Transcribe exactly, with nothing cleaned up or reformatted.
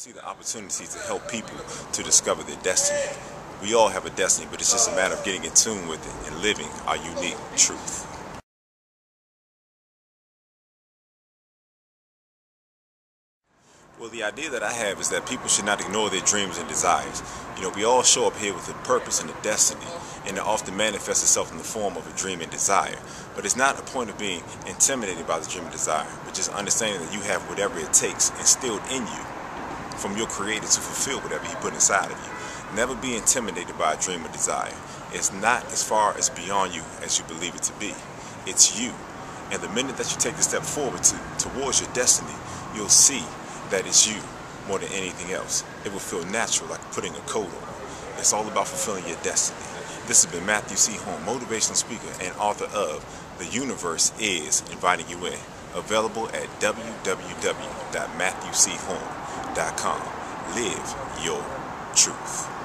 see the opportunity to help people to discover their destiny. We all have a destiny, but it's just a matter of getting in tune with it and living our unique truth. Well, the idea that I have is that people should not ignore their dreams and desires. You know, we all show up here with a purpose and a destiny, and it often manifests itself in the form of a dream and desire. But it's not a point of being intimidated by the dream and desire, but just understanding that you have whatever it takes instilled in you from your Creator to fulfill whatever He put inside of you. Never be intimidated by a dream or desire. It's not as far as beyond you as you believe it to be. It's you. And the minute that you take the step forward to, towards your destiny, you'll see that is you more than anything else. It will feel natural, like putting a coat on. It's all about fulfilling your destiny. This has been Matthew C. Horn, motivational speaker and author of The Universe Is Inviting You In, available at w w w dot matthew c horn dot com. Live your truth.